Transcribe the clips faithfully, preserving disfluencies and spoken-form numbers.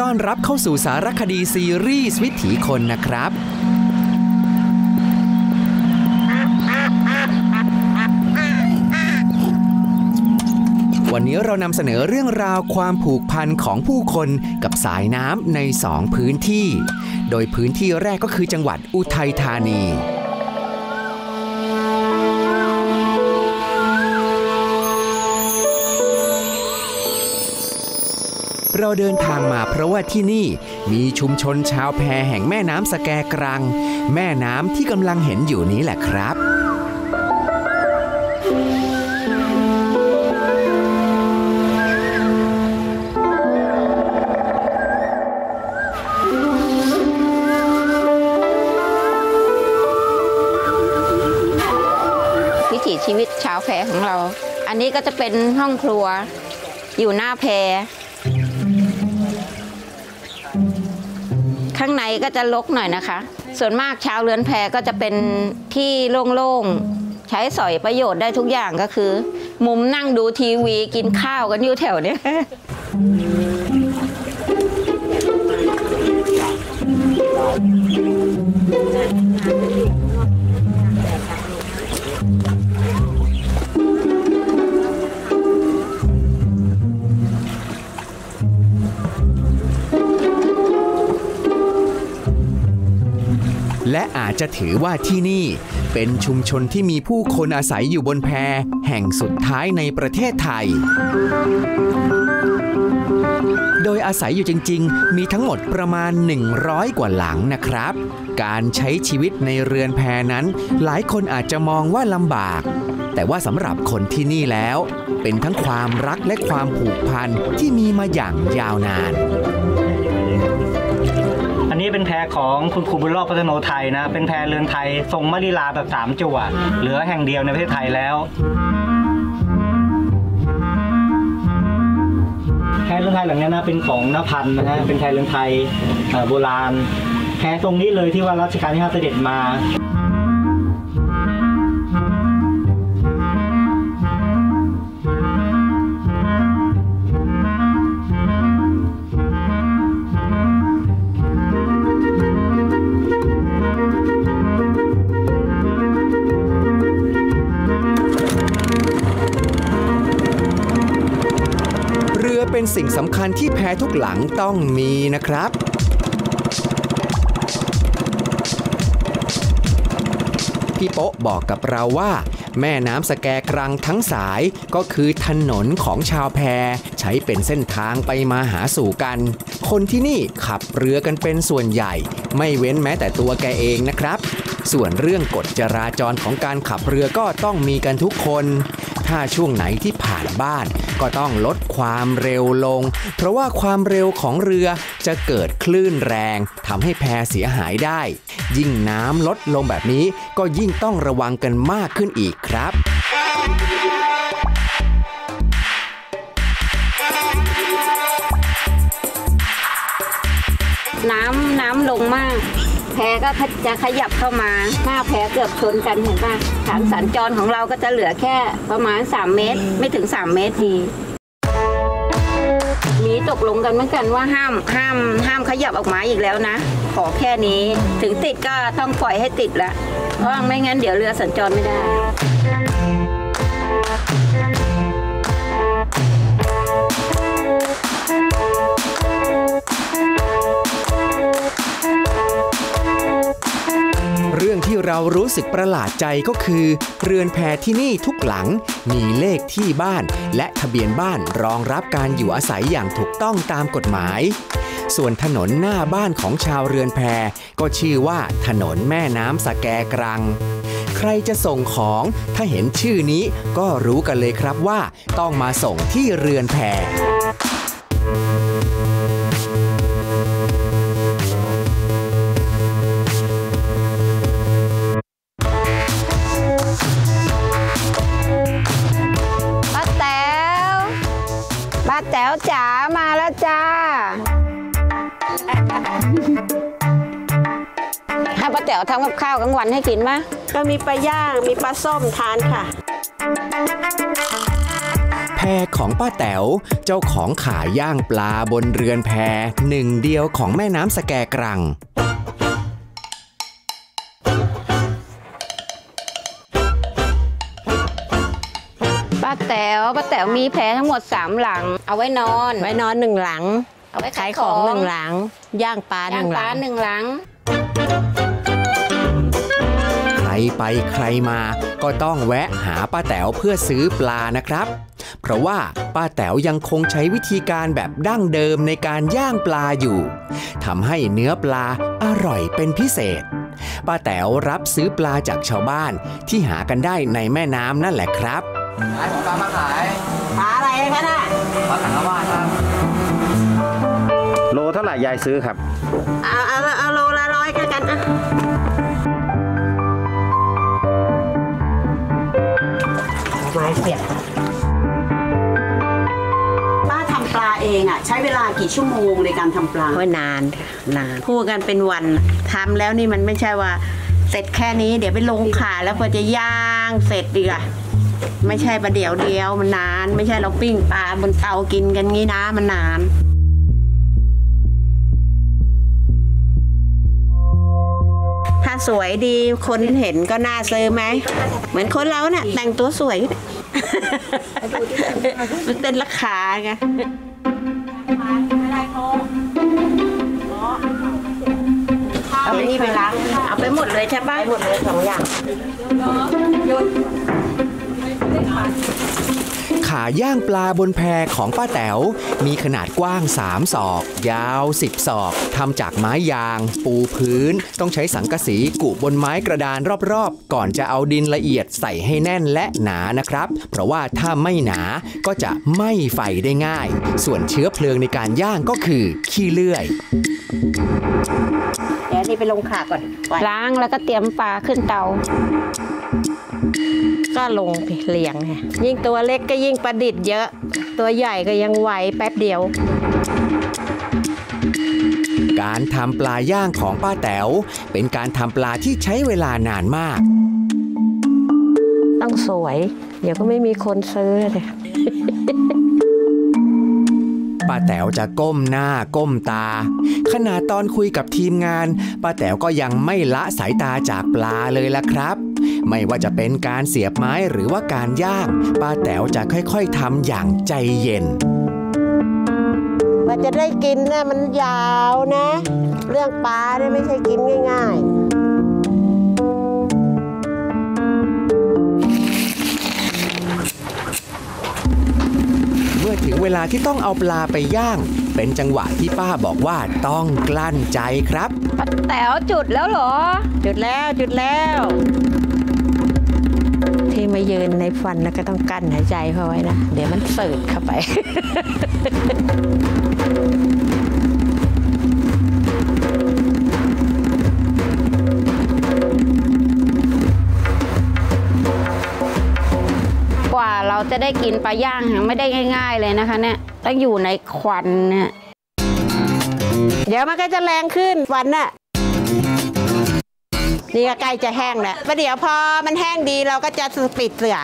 ต้อนรับเข้าสู่สารคดีซีรีส์วิถีคนนะครับวันนี้เรานำเสนอเรื่องราวความผูกพันของผู้คนกับสายน้ำในสองพื้นที่โดยพื้นที่แรกก็คือจังหวัดอุทัยธานีเราเดินทางมาเพราะว่าที่นี่มีชุมชนชาวแพแห่งแม่น้ำสะแกกรังแม่น้ำที่กำลังเห็นอยู่นี้แหละครับวิถีชีวิตชาวแพของเราอันนี้ก็จะเป็นห้องครัวอยู่หน้าแพข้างในก็จะรกหน่อยนะคะส่วนมากชาวเรือนแพก็จะเป็นที่โล่งๆใช้สอยประโยชน์ได้ทุกอย่างก็คือมุมนั่งดูทีวีกินข้าวกันอยู่แถวเนี้ยและอาจจะถือว่าที่นี่เป็นชุมชนที่มีผู้คนอาศัยอยู่บนแพแห่งสุดท้ายในประเทศไทยโดยอาศัยอยู่จริงๆมีทั้งหมดประมาณหนึ่งร้อยกว่าหลังนะครับการใช้ชีวิตในเรือนแพนั้นหลายคนอาจจะมองว่าลำบากแต่ว่าสำหรับคนที่นี่แล้วเป็นทั้งความรักและความผูกพันที่มีมาอย่างยาวนานอันนี้เป็นแพของคุณครูบุญรอด พัฒโนไทยนะเป็นแพเรือนไทยทรงมลิลาแบบสามจั่วเหลือแห่งเดียวในประเทศไทยแล้วแพเรือนไทยหลังนี้นะเป็นของนภัณฑ์นะฮะเป็นแพเรือนไทยโบราณแพตรงนี้เลยที่ว่ารัชกาลที่ห้าเสด็จมาเป็นสิ่งสำคัญที่แพทุกหลังต้องมีนะครับพี่โป๊ะบอกกับเราว่าแม่น้ำสะแกกรังทั้งสายก็คือถนนของชาวแพใช้เป็นเส้นทางไปมาหาสู่กันคนที่นี่ขับเรือกันเป็นส่วนใหญ่ไม่เว้นแม้แต่ตัวแกเองนะครับส่วนเรื่องกฎจราจรของการขับเรือก็ต้องมีกันทุกคนถ้าช่วงไหนที่ผ่านบ้านก็ต้องลดความเร็วลงเพราะว่าความเร็วของเรือจะเกิดคลื่นแรงทำให้แพเสียหายได้ยิ่งน้ำลดลงแบบนี้ก็ยิ่งต้องระวังกันมากขึ้นอีกครับน้ำน้ำลงมากแพก็จะขยับเข้ามาหน้าแพเกือบชนกันเห็นป่ะทางสัญจรของเราก็จะเหลือแค่ประมาณสามเมตรไม่ถึงสามเมตรดีมีตกลงกันเหมือนกันว่าห้ามห้ามห้ามขยับออกมาอีกแล้วนะขอแค่นี้ถึงติดก็ต้องปล่อยให้ติดละเพราะไม่งั้นเดี๋ยวเรือสัญจรไม่ได้เรื่องที่เรารู้สึกประหลาดใจก็คือเรือนแพที่นี่ทุกหลังมีเลขที่บ้านและทะเบียนบ้านรองรับการอยู่อาศัยอย่างถูกต้องตามกฎหมายส่วนถนนหน้าบ้านของชาวเรือนแพก็ชื่อว่าถนนแม่น้ำสะแกกรังใครจะส่งของถ้าเห็นชื่อนี้ก็รู้กันเลยครับว่าต้องมาส่งที่เรือนแพแจ๋วจ๋ามาแล้วจ้าให้ป้าแจ๋วทำกับข้าวกลางวันให้กินไหมก็มีปลาย่างมีปลาส้มทานค่ะแพ พของป้าแต๋วเจ้าของขายย่างปลาบนเรือนแพหนึ่งเดียวของแม่น้ำสะแกกรังป้าแต๋วป้าแต๋วมีแพทั้งหมดสามหลังเอาไว้นอนไว้นอนหนึ่งหลังเอาไว้ขายของหนึ่งหลังย่างปลาหนึ่งหลังย่างปลาหนึ่งหลังใครไปใครมาก็ต้องแวะหาป้าแต๋วเพื่อซื้อปลานะครับเพราะว่าป้าแต๋วยังคงใช้วิธีการแบบดั้งเดิมในการย่างปลาอยู่ทำให้เนื้อปลาอร่อยเป็นพิเศษป้าแต๋วรับซื้อปลาจากชาวบ้านที่หากันได้ในแม่น้ำนั่นแหละครับขายของปลามาขายปลาอะไรคะน่ะปลาสังวาฬครับโลเท่าไหร่ยายซื้อครับเอาเอาเอาโลละร้อยกันกันนะป้าทำปลาเองอ่ะใช้เวลากี่ชั่วโมงในการทำปลาก็นานนานพูดกันเป็นวันทำแล้วนี่มันไม่ใช่ว่าเสร็จแค่นี้เดี๋ยวไปลงขาแล้วพอจะย่างเสร็จดีกว่าไม่ใช่ประเดี๋ยวเดียวมันนานไม่ใช่เราปิ้งปลาบนเตากินกันงี้นะมันนานถ้าสวยดีคนเห็นก็น่าซื้อไหมเหมือนคนเราเนี่ยแต่งตัวสวยมันเต้นราคาไงเอาไปนี่ไปล้างเอาไปหมดเลยใช่ป่ะหมดเลยสองอย่างขาย่างปลาบนแพของป้าแต๋วมีขนาดกว้างสามศอกยาวสิบศอกทำจากไม้ยางปูพื้นต้องใช้สังกะสีกุบนไม้กระดานรอบๆก่อนจะเอาดินละเอียดใส่ให้แน่นและหนานะครับเพราะว่าถ้าไม่หนาก็จะไม่ไฟได้ง่ายส่วนเชื้อเพลิงในการย่างก็คือขี้เลื่อยเดี๋ยวนี่ไปลงขาก่อนล้างแล้วก็เตรียมปลาขึ้นเตาก็ลงเลียงไงยิ่งตัวเล็กก็ยิ่งประดิษฐ์เยอะตัวใหญ่ก็ยังไหวแป๊บเดียวการทำปลาย่างของป้าแต๋วเป็นการทำปลาที่ใช้เวลานานมากต้องสวยเดี๋ยวก็ไม่มีคนซื้อเลยป้าแต๋วจะก้มหน้าก้มตาขณะตอนคุยกับทีมงานป้าแต๋วก็ยังไม่ละสายตาจากปลาเลยล่ะครับไม่ว่าจะเป็นการเสียบไม้หรือว่าการย่างป้าแต๋วจะค่อยๆทำอย่างใจเย็นว่าจะได้กินเนี่ยมันยาวนะเรื่องปลาเนี่ยไม่ใช่กินง่ายๆเมื่อถึงเวลาที่ต้องเอาปลาไปย่างเป็นจังหวะที่ป้าบอกว่าต้องกลั้นใจครับป้าแต๋วจุดแล้วเหรอจุดแล้วจุดแล้วที่มายืนในฟันแล้วก็ต้องกั้นหายใจเขาไว้นะเดี๋ยวมันสืดเข้าไป กว่าเราจะได้กินปลาย่างไม่ได้ง่ายๆเลยนะคะเนี่ยต้องอยู่ในควันเนี่ยเดี๋ยวมันก็จะแรงขึ้นควันน่ะนี่ก็ใกล้จะแห้งแล้วประเดี๋ยวพอมันแห้งดีเราก็จะปิดเสื่อ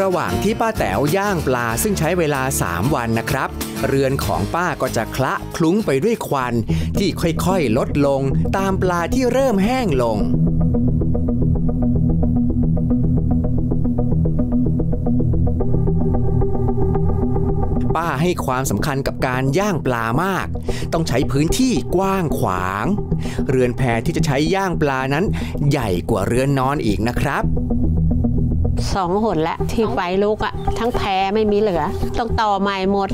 ระหว่างที่ป้าแต๋วย่างปลาซึ่งใช้เวลาสามวันนะครับเรือนของป้าก็จะคละคลุ้งไปด้วยควันที่ค่อยๆลดลงตามปลาที่เริ่มแห้งลงป้าให้ความสำคัญกับการย่างปลามากต้องใช้พื้นที่กว้างขวางเรือนแพที่จะใช้ย่างปลานั้นใหญ่กว่าเรือนนอนอีกนะครับสองหนแล้วที่ไฟลุกอ่ะทั้งแพไม่มีเหลือต้องต่อใหม่หมด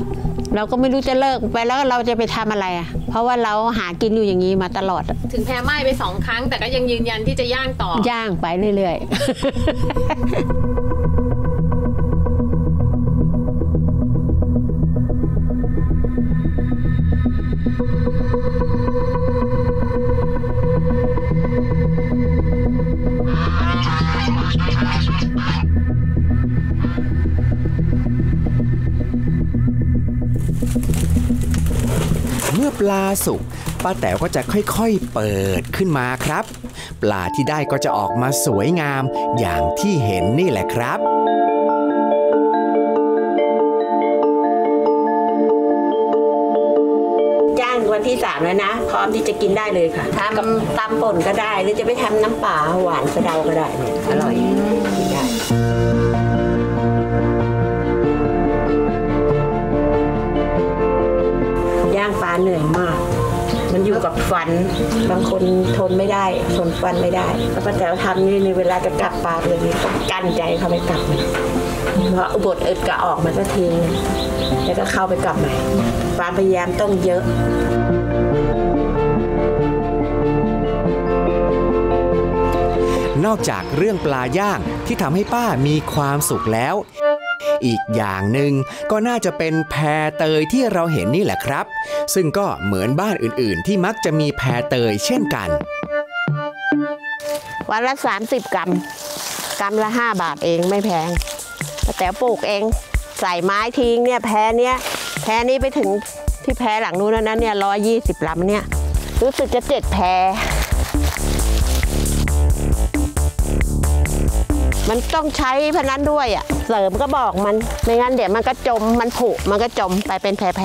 เราก็ไม่รู้จะเลิกไปแล้วเราจะไปทำอะไรอ่ะเพราะว่าเราหากินอยู่อย่างนี้มาตลอดถึงแพไหม้ไปสองครั้งแต่ก็ยังยืนยันที่จะย่างต่อย่างไปเรื่อยๆ เมื่อปลาสุก ป้าแต๋วก็จะค่อยๆเปิดขึ้นมาครับปลาที่ได้ก็จะออกมาสวยงามอย่างที่เห็นนี่แหละครับวันที่สามแล้วนะพร้อมที่จะกินได้เลยค่ะทำตำป่นก็ได้หรือจะไปทำน้ำปลาหวานสะเดาก็ได้อร่อยได้ย่างปลาเหนื่อยมากมันอยู่กับฟันบางคนทนไม่ได้ทนฟันไม่ได้แล้วป้าแต๋วทำนี่ในเวลาจะกลับปลาเลยกันใจเขาไม่กลับเพราะอุบลเอิดกะออกมันก็ทิ้งแล้วก็เข้าไปกลับใหม่ปลาพยายามต้องเยอะนอกจากเรื่องปลาย่างที่ทำให้ป้ามีความสุขแล้วอีกอย่างหนึ่งก็น่าจะเป็นแพเตยที่เราเห็นนี่แหละครับซึ่งก็เหมือนบ้านอื่นๆที่มักจะมีแพเตยเช่นกันวันละสามสิบกรัมกรัมละห้าบาทเองไม่แพงแต่ปลูกเองใส่ไม้ทิ้งเนี่ยแพเนี้ยแพนี้ไปถึงที่แพหลังนู้นแล้วนั้นเนี่ยร้อยยี่สิบลำเนี่ยรู้สึกจะเจ็ดแพมันต้องใช้พนันด้วยอ่ะเสริมก็บอกมันไม่งั้นเดี๋ยวมันก็จมมันผุมันก็จมไปเป็นแพแพ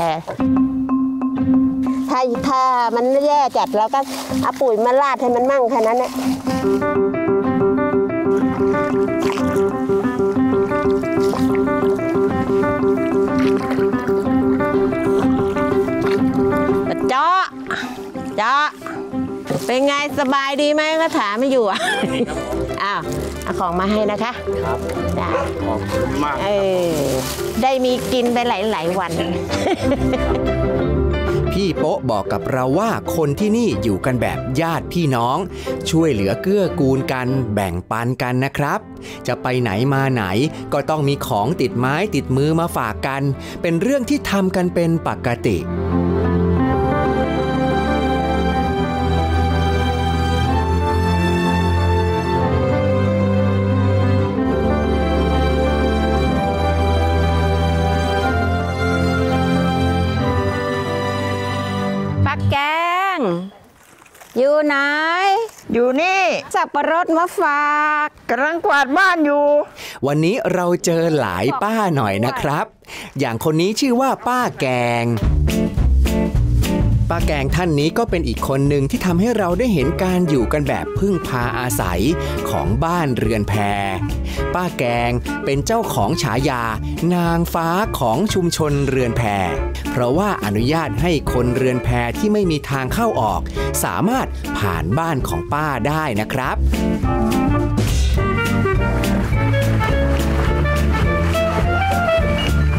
ถ้าถ้ามันแย่จัดเราก็เอาปุ๋ยมาราดให้มันมั่งแค่นั้นเนี่ยเจาะเจาะเป็นไงสบายดีไหมก็ถามไม่อยู่อ่ะอ้าวเอาของมาให้นะคะครับจ้าขอบคุณมากเออได้มีกินไปหลายๆวันพี่โป๊ะบอกกับเราว่าคนที่นี่อยู่กันแบบญาติพี่น้องช่วยเหลือเกื้อกูลกันแบ่งปันกันนะครับจะไปไหนมาไหนก็ต้องมีของติดไม้ติดมือมาฝากกันเป็นเรื่องที่ทำกันเป็นปกติอยู่ไหนอยู่นี่สับปะรดมาฝากกำลังกวาดบ้านอยู่วันนี้เราเจอหลายป้าหน่อยนะครับอย่างคนนี้ชื่อว่าป้าแกงป้าแกงท่านนี้ก็เป็นอีกคนหนึ่งที่ทำให้เราได้เห็นการอยู่กันแบบพึ่งพาอาศัยของบ้านเรือนแพป้าแกงเป็นเจ้าของฉายานางฟ้าของชุมชนเรือนแพเพราะว่าอนุญาตให้คนเรือนแพที่ไม่มีทางเข้าออกสามารถผ่านบ้านของป้าได้นะครับ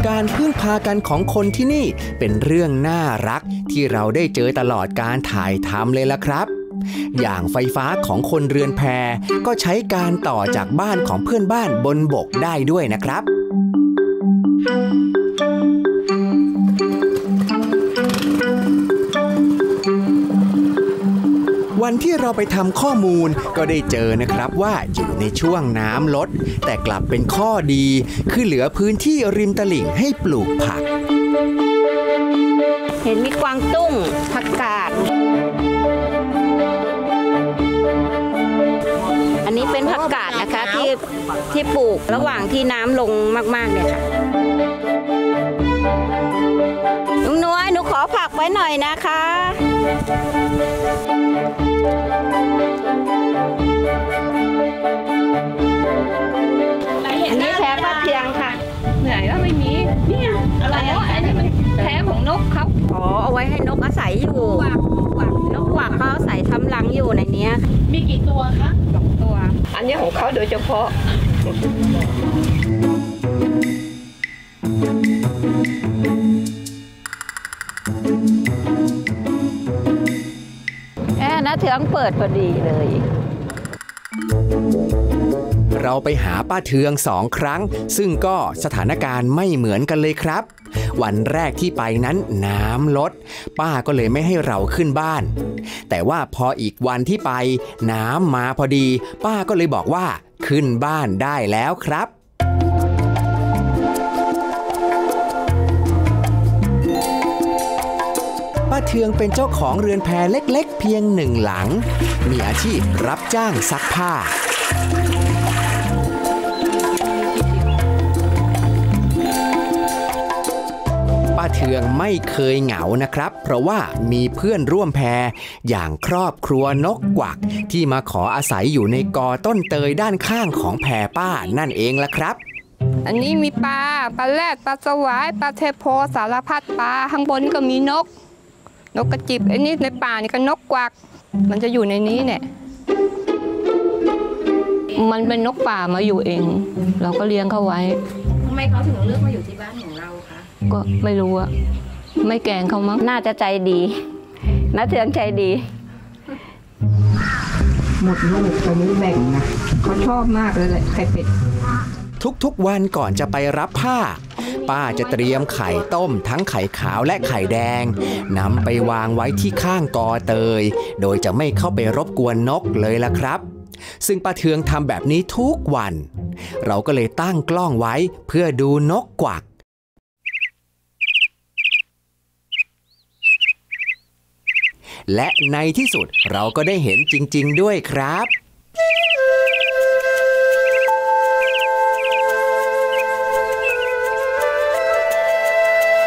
การพึ่งพากันของคนที่นี่เป็นเรื่องน่ารักที่เราได้เจอตลอดการถ่ายทำเลยล่ะครับอย่างไฟฟ้าของคนเรือนแพก็ใช้การต่อจากบ้านของเพื่อนบ้านบนบกได้ด้วยนะครับวันที่เราไปทำข้อมูลก็ได้เจอนะครับว่าอยู่ในช่วงน้ำลดแต่กลับเป็นข้อดีคือเหลือพื้นที่ริมตลิ่งให้ปลูกผักเห็นมีกวางตุ้งผักกาดอันนี้เป็นผักกาดนะคะที่ที่ปลูกระหว่างที่น้ำลงมากๆเนี่ยค่ะหนูน้อยหนูขอผักไว้หน่อยนะคะอันนี้แพ้ป้าเพียงค่ะเหนื่อยแล้วไม่มีเนี่ยอะไรอ่ะอันนี้มันแพ้ของนกเขาอ๋อเอาไว้ให้นกอาศัยอยู่นกหวักเขาอาศัยทำรังอยู่ในนี้มีกี่ตัวคะสองตัวอันนี้ของเขาโดยเฉพาะเทืองเปิดพอดีเลยเราไปหาป้าเทืองสองครั้งซึ่งก็สถานการณ์ไม่เหมือนกันเลยครับวันแรกที่ไปนั้นน้ำลดป้าก็เลยไม่ให้เราขึ้นบ้านแต่ว่าพออีกวันที่ไปน้ำมาพอดีป้าก็เลยบอกว่าขึ้นบ้านได้แล้วครับ ป้าเทืองเป็นเจ้าของเรือนแพเล็กๆเพียงหนึ่งหลังมีอาชีพรับจ้างซักผ้าป้าเทืองไม่เคยเหงานะครับเพราะว่ามีเพื่อนร่วมแพอย่างครอบครัวนกกวักที่มาขออาศัยอยู่ในกอต้นเตยด้านข้างของแพป้านั่นเองล่ะครับอันนี้มีปลาปลาแรดปลาสวายปลาเทโพสารพัดปลาข้างบนก็มีนกนกกระจิบไอ้นี่ในป่านี่ก็นกกวักมันจะอยู่ในนี้เนี่ยมันเป็นนกป่ามาอยู่เองเราก็เลี้ยงเขาไว้ทำไมเขาถึงเลือกมาอยู่ที่บ้านของเราคะก็ไม่รู้อะไม่แกล้งเขามั้งน่าจะใจดีน่าเถื่อนใจดีหมดลูกตอนนี้แบ่งนะเขาชอบมากเลยแหละไข่เป็ดทุกๆวันก่อนจะไปรับผ้าป้าจะเตรียมไข่ต้มทั้งไข่ขาวและไข่แดงนำไปวางไว้ที่ข้างกอเตยโดยจะไม่เข้าไปรบกวนนกเลยล่ะครับซึ่งป้าเทืองทำแบบนี้ทุกวันเราก็เลยตั้งกล้องไว้เพื่อดูนกกวักและในที่สุดเราก็ได้เห็นจริงๆด้วยครับ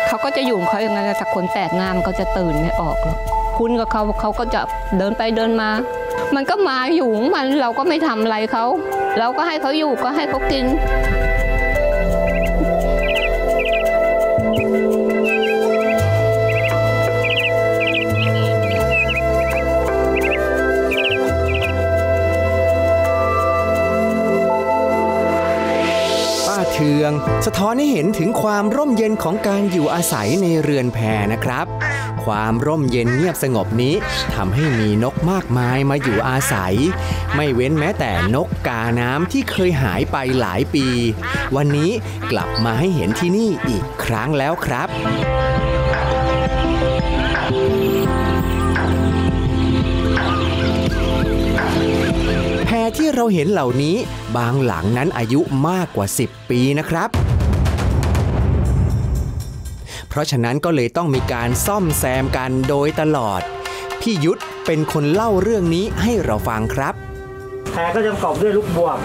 เขาก็จะอยู่เขาอย่างนั้นแต่คนแปลกหน้ามันก็จะตื่นไม่ออกคุ้นกับเขาเขาก็จะเดินไปเดินมามันก็มาอยู่มันเราก็ไม่ทำอะไรเขาเราก็ให้เขาอยู่ก็ให้เขากินสะท้อนให้เห็นถึงความร่มเย็นของการอยู่อาศัยในเรือนแพนะครับความร่มเย็นเงียบสงบนี้ทำให้มีนกมากมายมาอยู่อาศัยไม่เว้นแม้แต่นกกาน้ำที่เคยหายไปหลายปีวันนี้กลับมาให้เห็นที่นี่อีกครั้งแล้วครับที่เราเห็นเหล่านี้บางหลังนั้นอายุมากกว่าสิบปีนะครับเพราะฉะนั้นก็เลยต้องมีการซ่อมแซมกันโดยตลอดพี่ยุทธเป็นคนเล่าเรื่องนี้ให้เราฟังครับแพก็จะประกอบด้วยลูกบวก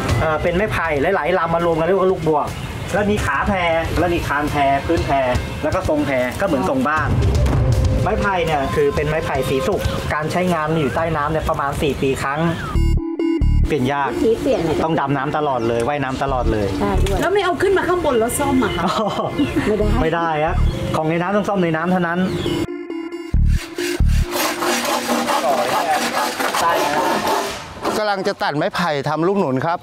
เป็นไม้ไผ่หลายๆลำมารวมกันเรียกว่าลูกบวกแล้วมีขาแพแล้วมีคานแพพื้นแพแล้วก็ทรงแพก็เหมือนทรงบ้านไม้ไผ่เนี่ยคือเป็นไม้ไผ่สีสุกการใช้งานอยู่ใต้น้ำเนี่ยประมาณสี่ปีครั้งเปลี่ยนยากต้องดำน้ำตลอดเลยว่ายน้ำตลอดเลยแล้วไม่เอาขึ้นมาข้างบนแล้วซ่อมอ่ะคะไม่ได้ไม่ได้ครับของในน้ำต้องซ่อมในน้ำเท่านั้นกำลังจะตัดไม้ไผ่ทำลูกหนุนครับ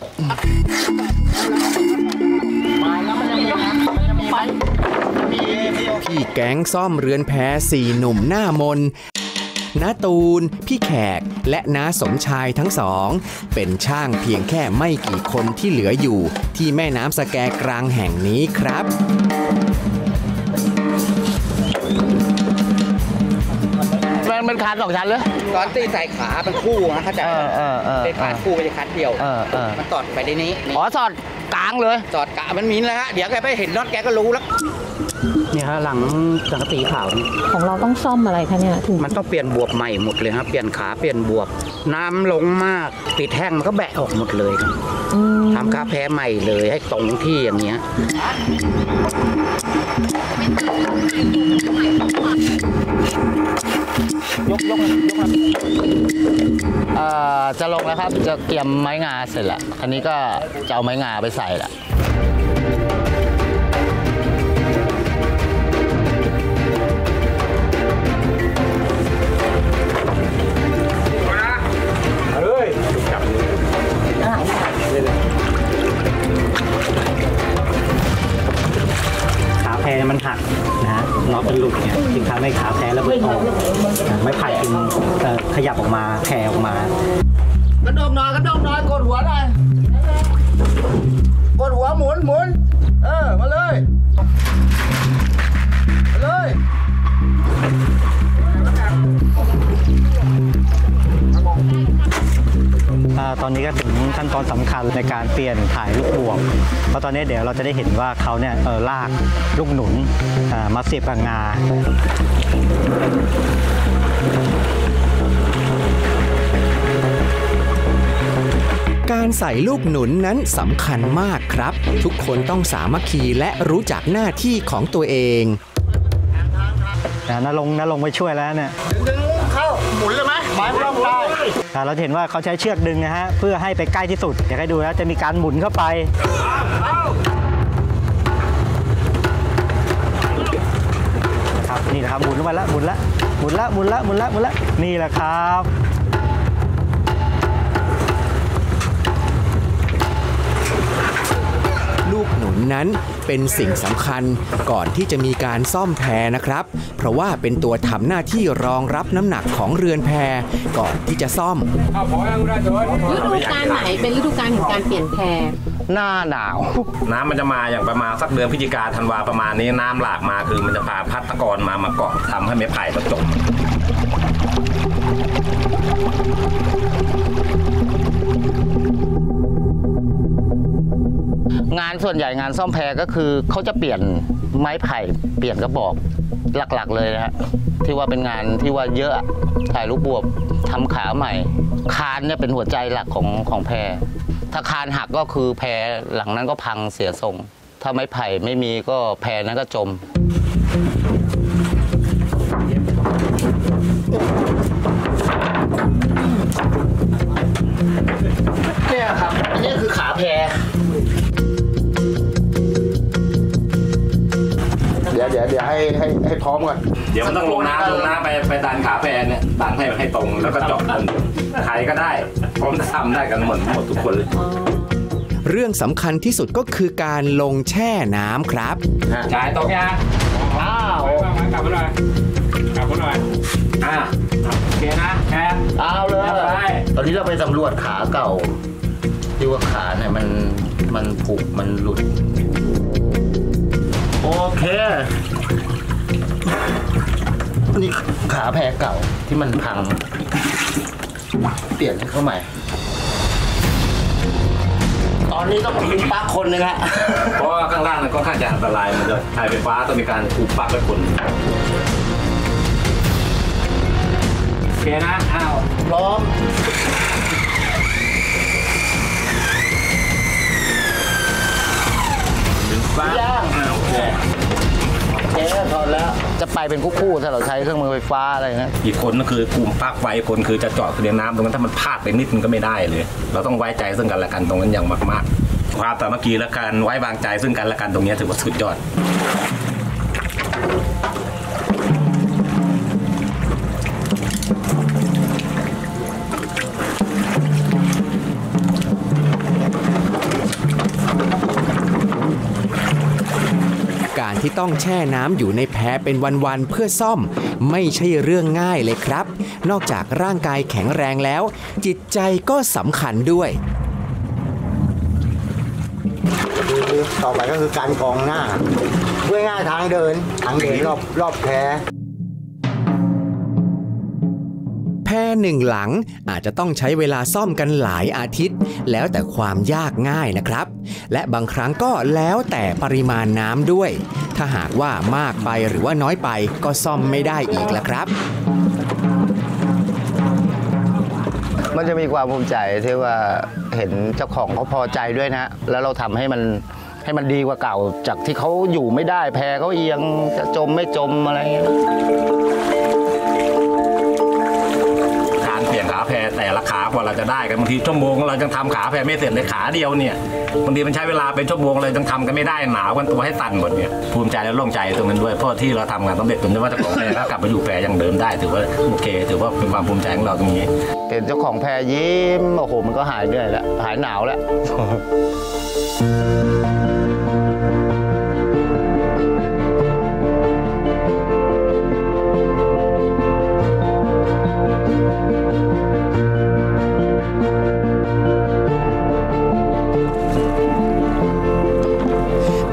พี่แก๊งซ่อมเรือนแพสี่หนุ่มหน้ามนน้าตูนพี่แขกและน้าสมชายทั้งสองเป็นช่างเพียงแค่ไม่กี่คนที่เหลืออยู่ที่แม่น้ำสะแกกลางแห่งนี้ครับมันมันคานสองชั้นเหรอตอนตีใส่ขาเป็นคู่นะเข้าใจเป็นคานคู่ไม่ใช่คานเดียวมันตอดไปในนี้อ๋อสอดกลางเลยสอดกลางมันมีแล้วฮะเดี๋ยวแกไปเห็นน็อตแกก็รู้แล้วเนี่ยฮะหลังสังกะสีขาวของเราต้องซ่อมอะไรคะเนี่ยถึงมันต้องเปลี่ยนบวบใหม่หมดเลยครับเปลี่ยนขาเปลี่ยนบวบน้ำลงมากติดแห้งมันก็แบะออกหมดเลยครับทำขาแพ้ใหม่เลยให้ตรงที่อย่างเงี้ยยกยกยกอ่าจะลงแล้วครับจะเตรียมไม้งาเสร็จละอันนี้ก็จะเอาไม้งาไปใส่ละมันหักนะน็อตเป็นหลุดเนี่ยสินค้าไม่ขาแพ้แล้วเบิดออกไม่ผ่านเป็นขยับออกมาแผ่ออกมากระโดดน้อยกระโดดน้อยกดหัวหน่อยกดหัวหมุนหมุนเออมาเลยมาเลย ตอนนี้ก็ถึงขั้นตอนสำคัญในการเปลี่ยนถ่ายลูกบวกเพราะตอนนี้เดี๋ยวเราจะได้เห็นว่าเขาเนี่ยลากลูกหนุนมาเสียบกับงาการใส่ลูกหนุนนั้นสำคัญมากครับทุกคนต้องสามัคคีและรู้จักหน้าที่ของตัวเองนะลงนะลงไปช่วยแล้วเนี่ยดึงเข้าหมุนเลยไหมไม้ร่องลายเราเห็นว่าเขาใช้เชือกดึงนะฮะเพื่อให้ไปใกล้ที่สุดอยากให้ดูนะจะมีการหมุนเข้าไปนะครับนี่นะครับหมุนลงไปแล้วหมุนละหมุนละหมุนละหมุนละหมุนละนี่แหละครับลูกหนุนนั้นเป็นสิ่งสำคัญก่อนที่จะมีการซ่อมแพนะครับเพราะว่าเป็นตัวทำหน้าที่รองรับน้ำหนักของเรือนแพก่อนที่จะซ่อมฤดูกาลไหนเป็นฤดูกาลของการเปลี่ยนแพหน้าหนาวน้ำมันจะมาอย่างประมาณสักเดือนพฤศจิกาธันวาประมาณนี้น้ำหลากมาคือมันจะพาพัดตะกอนมามาเกาะทำให้ไม้ไผ่มันจมงานส่วนใหญ่งานซ่อมแพก็คือเขาจะเปลี่ยนไม้ไผ่เปลี่ยนกระบอกหลักๆเลยนะฮะที่ว่าเป็นงานที่ว่าเยอะถ่ายลูกบวบทำขาใหม่คานเนี่ยเป็นหัวใจหลักของของแพถ้าคานหักก็คือแพหลังนั้นก็พังเสียทรงถ้าไม้ไผ่ไม่มีก็แพนั้นก็จมเนี่ยครับอันนี้คือขาแพเดี๋ยวเดี๋ยวให้ให้ให้พร้อมก่อนเดี๋ยวมันต้องลงน้ำลงน้ำไปไปดันขาแพเนี่ยดันให้มันให้ตรงแล้วก็เจาะกันใครก็ได้พร้อมจะทำได้กันหมดหมดทุกคนเลยเรื่องสำคัญที่สุดก็คือการลงแช่น้ำครับใช่ตกยาอ้าวกลับมาหน่อยกลับมาหน่อยอ่าโอเคนะแช่เอาเลยตอนนี้เราไปสำรวจขาเก่าดูว่าขาเนี่ยมันมันผุมันหลุดโอเคนี่ขาแพเก่าที่มันพังเปลี่ยนให้เข้าใหม่ตอนนี้ต้องมีปลั๊กคนนึงฮะเพราะว่าข้างล่างมันก็ข้างจะอันตรายมันจะใช้ไฟฟ้าต้องมีการคูปลั๊กไว้คนโอเคนะอ้าวพร้อมย่างโอเคเจ๊ถอดแล้วจะไปเป็นคู่ๆถ้าเราใช้เครื่องมือไฟฟ้าอะไรนะอีกคนก็คือกลุ่มปลั๊กไฟคนคือจะเจาะเรียนน้ำตรงนั้นถ้ามันพลาดไปนิดมันก็ไม่ได้เลยเราต้องไว้ใจซึ่งกันและกันตรงนั้นอย่างมากๆความสามัคคีและการไว้วางใจซึ่งกันและกันตรงนี้ถือว่าสุดยอดที่ต้องแช่น้ำอยู่ในแพเป็นวันๆเพื่อซ่อมไม่ใช่เรื่องง่ายเลยครับนอกจากร่างกายแข็งแรงแล้วจิตใจก็สำคัญด้วยต่อไปก็คือการกองหน้าเพื่อง่ายทางเดินทางเดินรอบรอบแพแพหนึ่งหลังอาจจะต้องใช้เวลาซ่อมกันหลายอาทิตย์แล้วแต่ความยากง่ายนะครับและบางครั้งก็แล้วแต่ปริมาณน้ำด้วยถ้าหากว่ามากไปหรือว่าน้อยไปก็ซ่อมไม่ได้อีกแล้วครับมันจะมีความภูมิใจที่ว่าเห็นเจ้าของเขาพอใจด้วยนะแล้วเราทำให้มันให้มันดีกว่าเก่าจากที่เขาอยู่ไม่ได้แพเขาเอียงจะจมไม่จมอะไรอย่างเงี้ยเปลี่ยนขาแพแต่ละขากว่าเราจะได้กันบางทีชั่วโมงเรายังทำขาแพไม่เสร็จเลยขาเดียวเนี่ยบางทีมันใช้เวลาเป็นชั่วโมงเลยยังทำกันไม่ได้หนาวกันตัวให้สั่นหมดเนี่ยภูมิใจและโล่งใจตรงนั้นด้วยเพราะที่เราทำงานสำเร็จจนได้ว่าเจ้าของแพก็กลับมาอยู่แพยังเดิมได้ถือว่าโอเคถือว่าเป็นความภูมิใจของเราตรงนี้เห็นเจ้าของแพยิ้มโอ้โหมันก็หายเหนื่อยแล้วหายหนาวแล้ว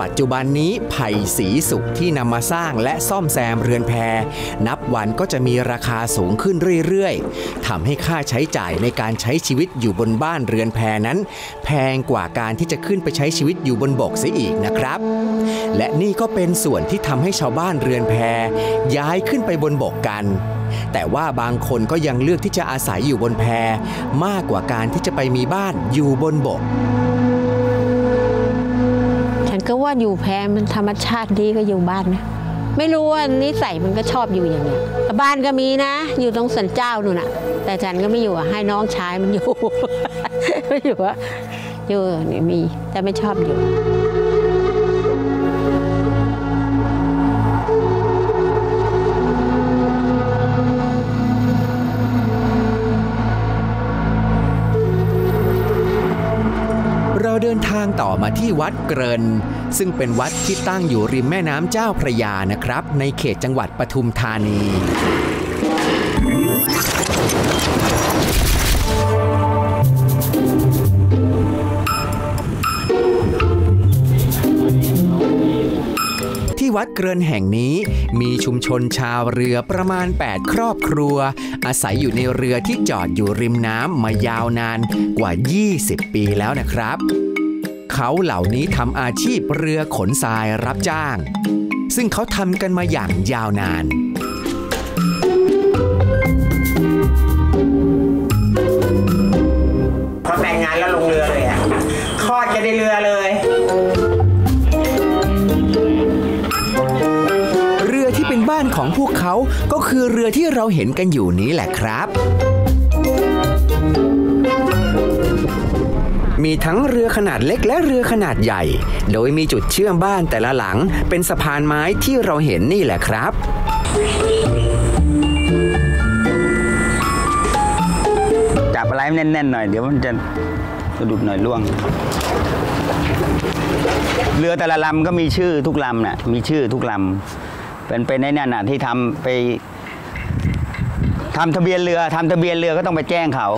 ปัจ จุบันนี้ไผ่สีสุกที่นำมาสร้างและซ่อมแซมเรือนแพนับวันก็จะมีราคาสูงขึ้นเรื่อยๆทำให้ค่าใช้จ่ายในการใช้ชีวิตอยู่บนบ้านเรือนแพนั้นแพงกว่าการที่จะขึ้นไปใช้ชีวิตอยู่บนบกเสียอีกนะครับและนี่ก็เป็นส่วนที่ทำให้ชาวบ้านเรือนแพย้ายขึ้นไปบนบกกันแต่ว่าบางคนก็ยังเลือกที่จะอาศัยอยู่บนแพมากกว่าการที่จะไปมีบ้านอยู่บนบกฉันก็ว่าอยู่แพมันธรรมชาติดีก็อยู่บ้านนะไม่รู้ว่านิสัยมันก็ชอบอยู่อย่างเนี้ยบ้านก็มีนะอยู่ตรงสันเจ้านู่นน่ะแต่ฉันก็ไม่อยู่ให้น้องชายมันอยู่ ไม่อยู่อะอยู่นี่มีแต่ไม่ชอบอยู่เดินทางต่อมาที่วัดเกรินซึ่งเป็นวัดที่ตั้งอยู่ริมแม่น้ำเจ้าพระยานะครับในเขตจังหวัดปทุมธานีที่วัดเกรินแห่งนี้มีชุมชนชาวเรือประมาณแปดครอบครัวอาศัยอยู่ในเรือที่จอดอยู่ริมน้ำมายาวนานกว่ายี่สิบปีแล้วนะครับเขาเหล่านี้ทำอาชีพเรือขนทรายรับจ้างซึ่งเขาทำกันมาอย่างยาวนานพอแต่งงานแล้วลงเรือเลยอะคลอดกันในเรือเลยบ้านของพวกเขาก็คือเรือที่เราเห็นกันอยู่นี้แหละครับมีทั้งเรือขนาดเล็กและเรือขนาดใหญ่โดยมีจุดเชื่อมบ้านแต่ละหลังเป็นสะพานไม้ที่เราเห็นนี่แหละครับจับอะไรแน่นๆหน่อยเดี๋ยวมันจะสะดุดหน่อยล่วงเรือแต่ละลำก็มีชื่อทุกลำน่ะมีชื่อทุกลำเป็นไปในนั่นน่ะที่ทำไปทำทะเบียนเรือทำทะเบียนเรือก็ต้องไปแจ้งเขา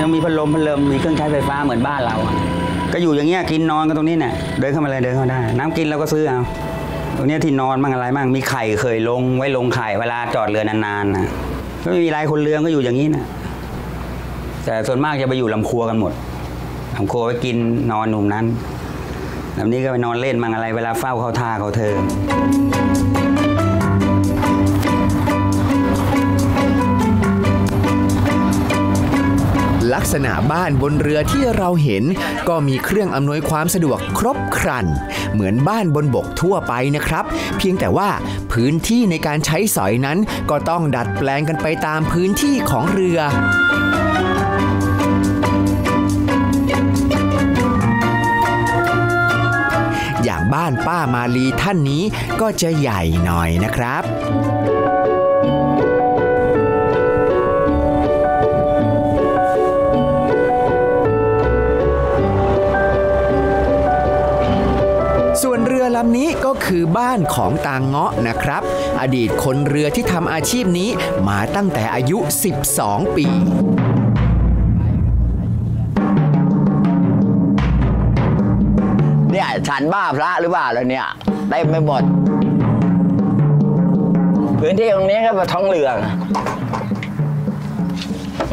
ยังมีพัดลมพัดลมมีเครื่องใช้ไฟฟ้าเหมือนบ้านเราก็อยู่อย่างเงี้ยกินนอนกันตรงนี้น่ะเดินเข้ามาเลยเดินเข้าได้น้ำกินเราก็ซื้อเอาตรงเนี้ยที่นอนมั่งอะไรมั่งมีไข่เคยลงไว้ลงไข่เวลาจอดเรือนานๆน่ะก็ไม่มีรายคนเรือก็อยู่อย่างนี้น่ะแต่ส่วนมากจะไปอยู่ลำครัวกันหมดทำโคไปกินนอนหนุ่มนั้นแบบนี้ก็ไปนอนเล่นมั่งอะไรเวลาเฝ้าเขาท่าเขาเธอลักษณะบ้านบนเรือที่เราเห็นก็มีเครื่องอำนวยความสะดวกครบครันเหมือนบ้านบนบกทั่วไปนะครับเพียงแต่ว่าพื้นที่ในการใช้สอยนั้นก็ต้องดัดแปลงกันไปตามพื้นที่ของเรืออย่างบ้านป้ามาลีท่านนี้ก็จะใหญ่หน่อยนะครับส่วนเรือลำนี้ก็คือบ้านของตาเงาะนะครับอดีตคนเรือที่ทำอาชีพนี้มาตั้งแต่อายุสิบสองปีฉันบ้าพระหรือเปล่าแล้วเนี่ยได้ไม่หมดพื้นที่ตรงนี้ก็เป็นท้องเรือ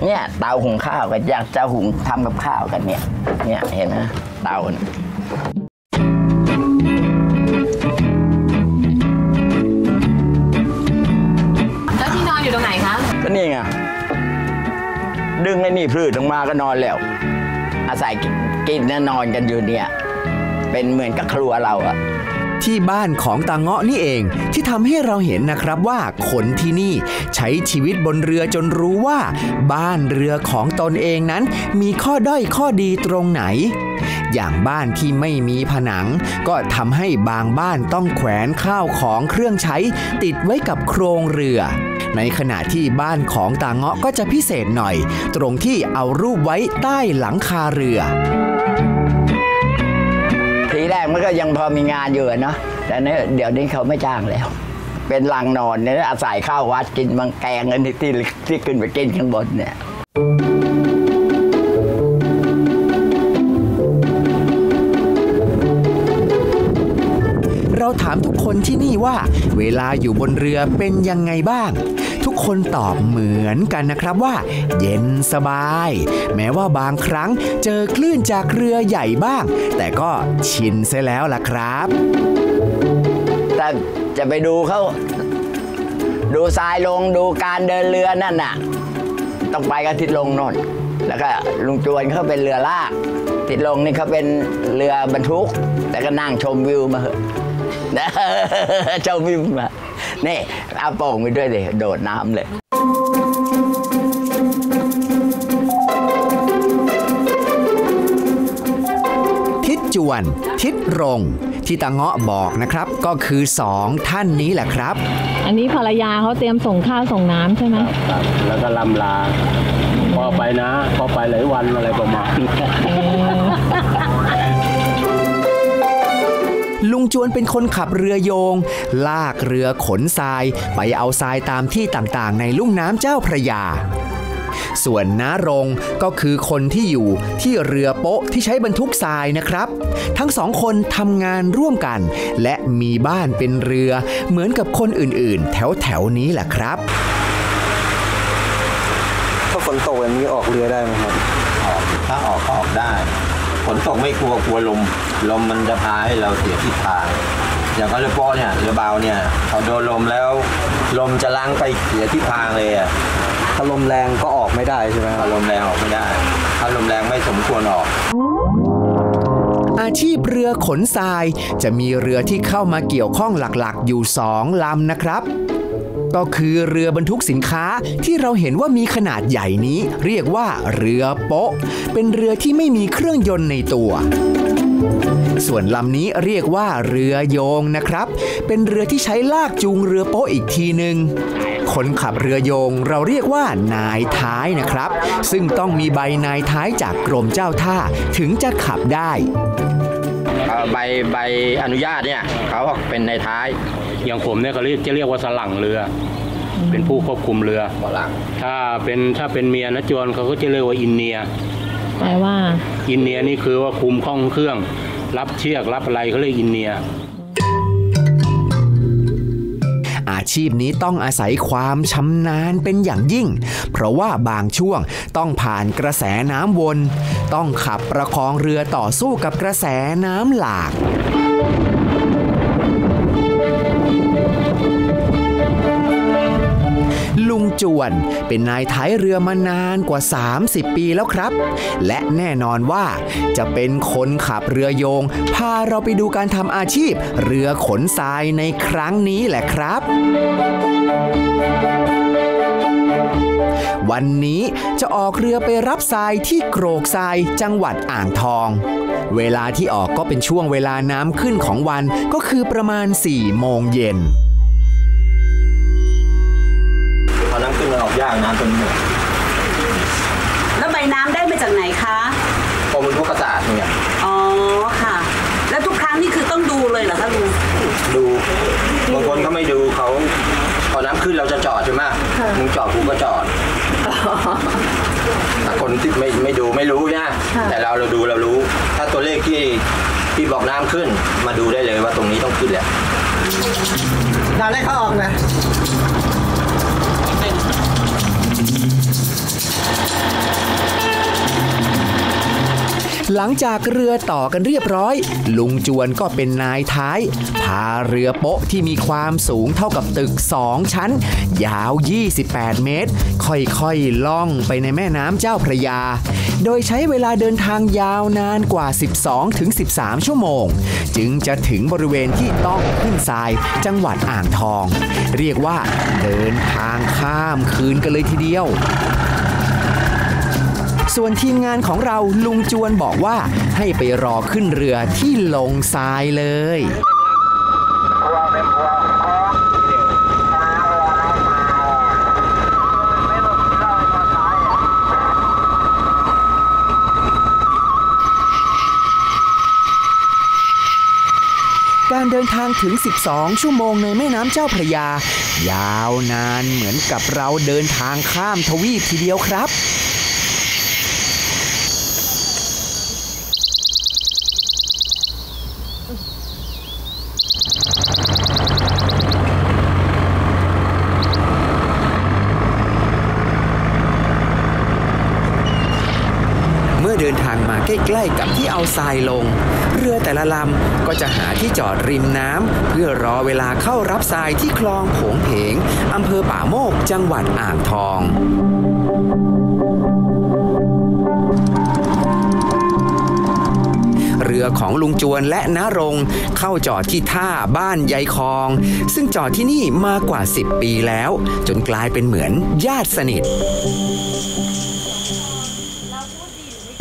เนี่ยเตาหุงข้าวกันอยากจะหุงทำกับข้าวกันเนี่ยเนี่ยเห็นไหมเตาแล้วที่นอนอยู่ตรงไหนคะก็นี่ไงดึงไอ้นี่พืชลงมาก็นอนแล้วอาศัยกินและนอนกันอยู่เนี่ยเป็นเหมือนกับครัวเราอะที่บ้านของตาเงาะนี่เองที่ทำให้เราเห็นนะครับว่าคนที่นี่ใช้ชีวิตบนเรือจนรู้ว่าบ้านเรือของตนเองนั้นมีข้อด้อยข้อดีตรงไหนอย่างบ้านที่ไม่มีผนังก็ทำให้บางบ้านต้องแขวนข้าวของเครื่องใช้ติดไว้กับโครงเรือในขณะที่บ้านของตาเงาะก็จะพิเศษหน่อยตรงที่เอารูปไว้ใต้หลังคาเรือทีแรกมันก็ยังพอมีงานอยู่เนาะแต่เนี่ยเดี๋ยวนี้เขาไม่จ้างแล้วเป็นหลังนอนเนี่ยอาศัยข้าววัดกินบางแกงอะไรที่ที่ขึ้นไปกินข้างบนเนี่ย คนที่นี่ว่าเวลาอยู่บนเรือเป็นยังไงบ้างทุกคนตอบเหมือนกันนะครับว่าเย็นสบายแม้ว่าบางครั้งเจอคลื่นจากเรือใหญ่บ้างแต่ก็ชินซะแล้วล่ะครับแต่จะไปดูเขาดูทรายลงดูการเดินเรือนั่นน่ะต้องไปกับทิศลงนนท์แล้วก็ลุงจวนเขาเป็นเรือลากทิศลงนี่เขาเป็นเรือบรรทุกแต่ก็นั่งชมวิวมาเหอะชมวิวมานี่เอาโป่งไปด้วยเลยโดดน้ำเลยทิศจวนทิศรงที่ตาเงาะบอกนะครับก็คือสองท่านนี้แหละครับอันนี้ภรรยาเขาเตรียมส่งข้าวส่งน้ำใช่ไหมครับแล้วก็ลำลาพอไปนะพอไปหลายวันอะไรประมาณนี้ลุงจวนเป็นคนขับเรือโยงลากเรือขนทรายไปเอาทรายตามที่ต่างๆในลุ่มน้ำเจ้าพระยาส่วนน้ารงก็คือคนที่อยู่ที่เรือโป๊ะที่ใช้บรรทุกทรายนะครับทั้งสองคนทำงานร่วมกันและมีบ้านเป็นเรือเหมือนกับคนอื่นๆแถวๆนี้แหละครับถ้าฝนตกแบบนี้ออกเรือได้ไหมครับออกถ้าออกก็ออกได้ฝนตกไม่กลัวกลัวลมลมมันจะพาให้เราเสียทิศทางอย่างเรือโป๊ะเนี่ยเรือเบาเนี่ยพอโดนลมแล้วลมจะล้างไปเสียทิศทางเลยอะถ้าลมแรงก็ออกไม่ได้ใช่ไหมถ้าลมแรงออกไม่ได้ถ้าลมแรงไม่สมควรออกอาชีพเรือขนทรายจะมีเรือที่เข้ามาเกี่ยวข้องหลักๆอยู่สองลำนะครับก็คือเรือบรรทุกสินค้าที่เราเห็นว่ามีขนาดใหญ่นี้เรียกว่าเรือโป๊ะเป็นเรือที่ไม่มีเครื่องยนต์ในตัวส่วนลำนี้เรียกว่าเรือโยงนะครับเป็นเรือที่ใช้ลากจูงเรือโป๊ะอีกทีหนึ่งคนขับเรือโยงเราเรียกว่านายท้ายนะครับซึ่งต้องมีใบนายท้ายจากกรมเจ้าท่าถึงจะขับได้ใบใบอนุญาตเนี่ยเขาเป็นนายท้ายอย่างผมเนี่ยเขาเรียกจะเรียกว่าสลังเรือเป็นผู้ควบคุมเรือถ้าเป็นถ้าเป็นเมียนะจวนเขาก็จะเรียกว่าอินเนียแปลว่าอินเนียนี่คือว่าคุมข้องเครื่องรับเชือกรับอะไรเขาเรียกอินเนียอาชีพนี้ต้องอาศัยความชำนาญเป็นอย่างยิ่งเพราะว่าบางช่วงต้องผ่านกระแสน้ำวนต้องขับประคองเรือต่อสู้กับกระแสน้ำหลากลุงจวนเป็นนายท้ายเรือมานานกว่าสามสิบปีแล้วครับและแน่นอนว่าจะเป็นคนขับเรือโยงพาเราไปดูการทำอาชีพเรือขนทรายในครั้งนี้แหละครับวันนี้จะออกเรือไปรับทรายที่โกรกทรายจังหวัดอ่างทองเวลาที่ออกก็เป็นช่วงเวลาน้ำขึ้นของวันก็คือประมาณสี่โมงเย็นออกยากน้ำจนหมดแล้วใบน้ำได้มาจากไหนคะผมเป็นผู้กระจาดเนี่ยอ๋อค่ะแล้วทุกครั้งนี่คือต้องดูเลยเหรอคะลุงดูบางคนเขาไม่ดูเขาพอน้ำขึ้นเราจะจอดใช่ไหมมึงจอดกูก็จอดคนที่ไม่ไม่ดูไม่รู้นะแต่เราเราดูเรารู้ถ้าตัวเลขที่ที่บอกน้ำขึ้นมาดูได้เลยว่าตรงนี้ต้องขึ้นแหละเราได้เข้าออกนะหลังจากเรือต่อกันเรียบร้อยลุงจวนก็เป็นนายท้ายพาเรือโป๊ะที่มีความสูงเท่ากับตึกสองชั้นยาวยี่สิบแปดเมตรค่อยๆล่องไปในแม่น้ำเจ้าพระยาโดยใช้เวลาเดินทางยาวนานกว่า สิบสองถึงสิบสาม ชั่วโมงจึงจะถึงบริเวณที่ต้องขึ้นทรายจังหวัดอ่างทองเรียกว่าเดินทางข้ามคืนกันเลยทีเดียวส่วนทีมงานของเราลุงจวนบอกว่าให้ไปรอขึ้นเรือที่ลงทรายเลยการเดินทางถึงสิบสองชั่วโมงในแม่น้ำเจ้าพระยายาวนานเหมือนกับเราเดินทางข้ามทวีปทีเดียวครับ มาใกล้ๆกับที่เอาทรายลงเรือแต่ละลำก็จะหาที่จอดริมน้ำเพื่อรอเวลาเข้ารับทรายที่คลองโผงเพงอำเภอป่าโมกจังหวัดอ่างทองเรือของลุงจวนและณรงค์เข้าจอดที่ท่าบ้านยายคองซึ่งจอดที่นี่มากว่าสิบปีแล้วจนกลายเป็นเหมือนญาติสนิท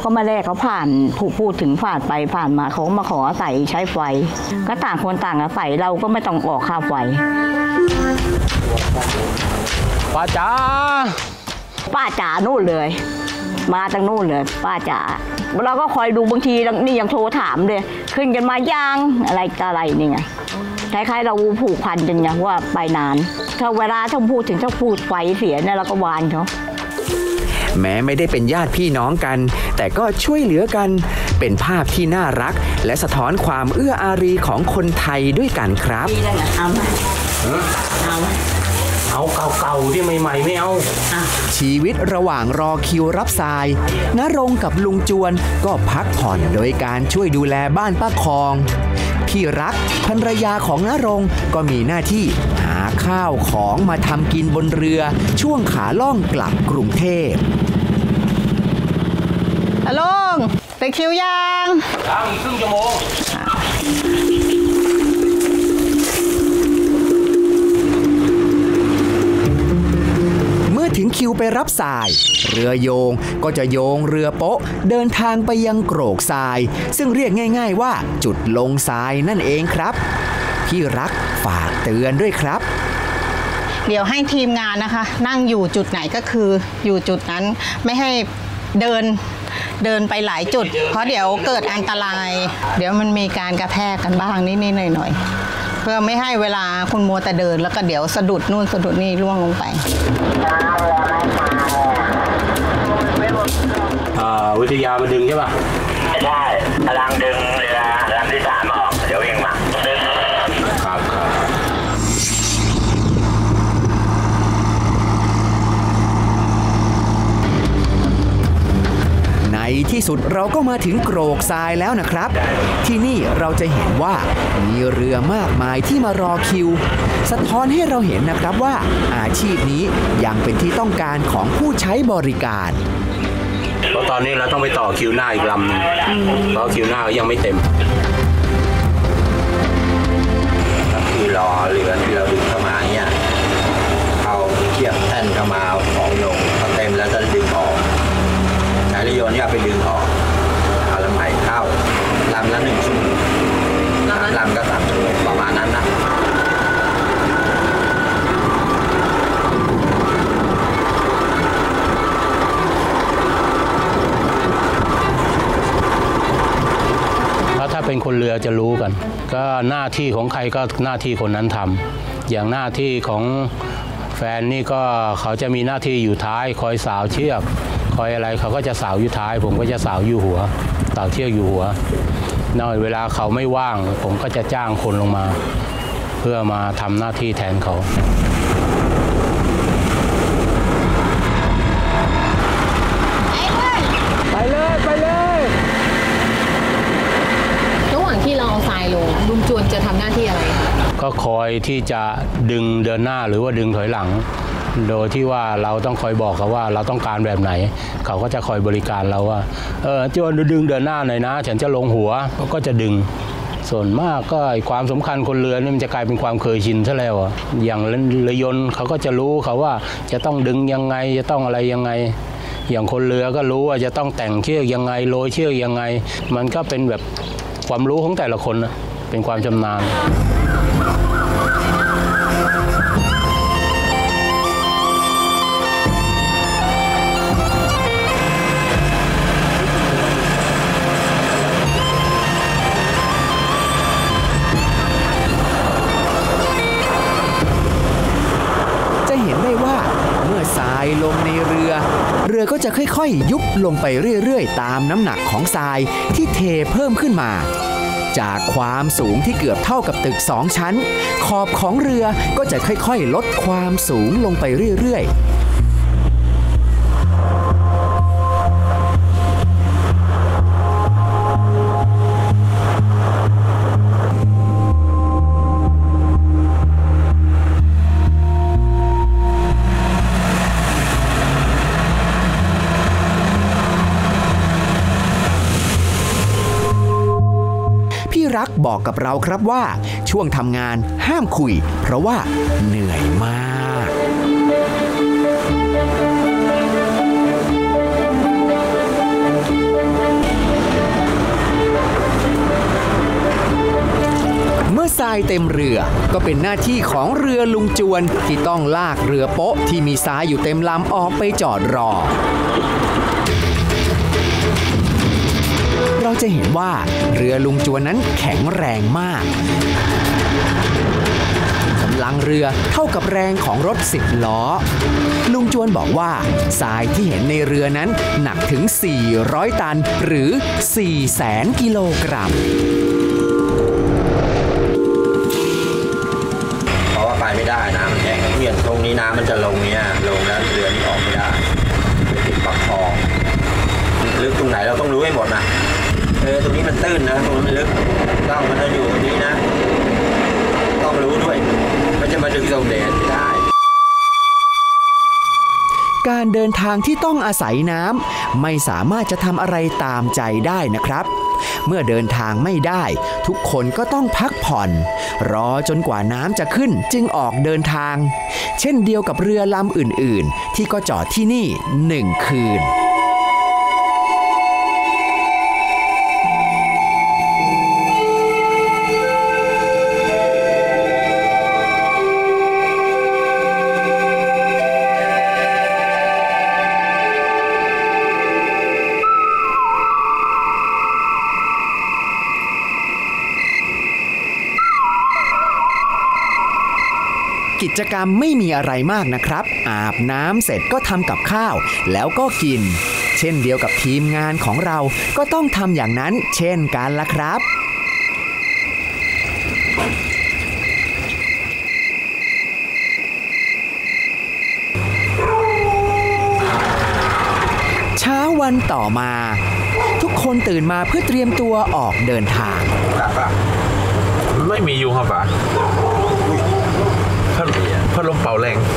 ก็มาแรกเขาผ่านผู้พูดถึงผ่านไปผ่านมาเขามาขออาศัยใช้ไฟก็ต่างคนต่างอาศัยเราก็ไม่ต้องออกค่าไฟป้าจ๋าป้าจ๋านู่นเลยมาตั้งนู่นเลยป้าจ๋าเราก็คอยดูบางทีนี่ยังโทรถามเลยขึ้นกันมายังอะไรต่ออะไรนี่ไงคล้ายๆเราผูกพันกันไงว่าไปนานถ้าเวลาถ้าพูดถึงถ้าพูดไฟเสียเนี่ยเราก็วานเขาแม้ไม่ได้เป็นญาติพี่น้องกันแต่ก็ช่วยเหลือกันเป็นภาพที่น่ารักและสะท้อนความเอื้ออารีของคนไทยด้วยกันครับเอาเอาเอาเก่าๆที่ใหม่ๆไม่เอาชีวิตระหว่างรอคิวรับทรายณรงค์กับลุงจวนก็พักผ่อนโดยการช่วยดูแลบ้านป้าคองพี่รักภรรยาของณรงค์ก็มีหน้าที่หาข้าวของมาทำกินบนเรือช่วงขาล่องกลับกรุงเทพณรงค์ไปคิวยังยังอีกครึ่งชั่วโมงถึงคิวไปรับทรายเรือโยงก็จะโยงเรือโป๊ะเดินทางไปยังโกรกทรายซึ่งเรียกง่ายๆว่าจุดลงทรายนั่นเองครับพี่รักฝากเตือนด้วยครับเดี๋ยวให้ทีมงานนะคะนั่งอยู่จุดไหนก็คืออยู่จุดนั้นไม่ให้เดินเดินไปหลายจุดเพราะเดี๋ยวเกิดอันตรายเดี๋ยวมันมีการกระแทกกันบ้างนิดๆหน่อยๆเพื่อไม่ให้เวลาคุณมัวแต่เดินแล้วก็เดี๋ยวสะดุดนู่นสะดุดนี่ร่วงลงไปวิทยามาดึงใช่ป่ะใช่กำลังดึงเรือลำที่สามออกเดี๋ยวเองมาครับครับในที่สุดเราก็มาถึงโกรกทรายแล้วนะครับที่นี่เราจะเห็นว่ามีเรือมากมายที่มารอคิวสะท้อนให้เราเห็นนะครับว่าอาชีพนี้ยังเป็นที่ต้องการของผู้ใช้บริการเพราะตอนนี้เราต้องไปต่อคิวหน้าอีกลำหนึ่งเพราะคิวหน้ายังไม่เต็มที่รอเรือที่เราดึงเข้ามาเนี่ยเอาเชือกแท่นเข้ามาของลงพอเต็มแล้วจะดึงออกนายโยนเนี่ยไปดึงออกเอาลำใหม่เข้าลำละหนึ่งชุดลำก็สามชุดประมาณนั้นนะถ้าเป็นคนเรือจะรู้กันก็หน้าที่ของใครก็หน้าที่คนนั้นทำอย่างหน้าที่ของแฟนนี่ก็เขาจะมีหน้าที่อยู่ท้ายคอยสาวเชือกคอยอะไรเขาก็จะสาวอยู่ท้ายผมก็จะสาวอยู่หัวสาวเชือกอยู่หัวนอกเวลาเขาไม่ว่างผมก็จะจ้างคนลงมาเพื่อมาทำหน้าที่แทนเขาไปเลยไปเลยระหว่างที่เราเอาทรายลงลุงจวนจะทำหน้าที่อะไรก็คอยที่จะดึงเดินหน้าหรือว่าดึงถอยหลังโดยที่ว่าเราต้องคอยบอกเขาว่าเราต้องการแบบไหนเขาก็จะคอยบริการเราว่าเออจวนดึงเดินหน้าหน่อยนะฉันจะลงหัวก็จะดึงส่วนมากก็ความสำคัญคนเรือนี่มันจะกลายเป็นความเคยชินซะแล้วอย่างเรือยนต์เขาก็จะรู้เขาว่าจะต้องดึงยังไงจะต้องอะไรยังไงอย่างคนเรือก็รู้ว่าจะต้องแต่งเชือกยังไงโรยเชือกยังไงมันก็เป็นแบบความรู้ของแต่ละคนนะเป็นความชำนาญลงในเรือเรือก็จะค่อยๆยุบลงไปเรื่อยๆตามน้ำหนักของทรายที่เทเพิ่มขึ้นมาจากความสูงที่เกือบเท่ากับตึกสองชั้นขอบของเรือก็จะค่อยๆลดความสูงลงไปเรื่อยๆ บอกกับเราครับว่าช่วงทำงานห้ามคุยเพราะว่าเหนื่อยมากทรายเต็มเรือก็เป็นหน้าที่ของเรือลุงจวนที่ต้องลากเรือโป๊ะที่มีทรายอยู่เต็มลำออกไปจอดรอเราจะเห็นว่าเรือลุงจวนนั้นแข็งแรงมากกำลังเรือเท่ากับแรงของรถสิบล้อลุงจวนบอกว่าทรายที่เห็นในเรือนั้นหนักถึงสี่ร้อยตันหรือ สี่แสน กิโลกรัมไม่ได้น้ำแข็งเหี่ยงตรงนี้น้ำมันจะลงเนี่ยลงแล้วเรือนี่ออกไม่ได้ติดปากคลองลึกตรงไหนเราต้องรู้ให้หมดนะเออตรงนี้มันตื้นนะตรงนี้มันลึกต้องมันจะอยู่ตรงนี้นะต้องรู้ด้วยมันจะมาดึงส่งเดชไม่ได้การเดินทางที่ต้องอาศัยน้ำไม่สามารถจะทำอะไรตามใจได้นะครับเมื่อเดินทางไม่ได้ทุกคนก็ต้องพักผ่อนรอจนกว่าน้ำจะขึ้นจึงออกเดินทางเช่นเดียวกับเรือลำอื่นๆที่ก็จอดที่นี่หนึ่งคืนกิจกรรมไม่มีอะไรมากนะครับอาบน้ำเสร็จก็ทำกับข้าวแล้วก็กินเช่นเดียวกับทีมงานของเราก็ต้องทำอย่างนั้นเช่นกันล่ะครับเช้าวันต่อมาทุกคนตื่นมาเพื่อเตรียมตัวออกเดินทางไม่มียุงครับป่ะพัดลมเป่าแรงที่เราอ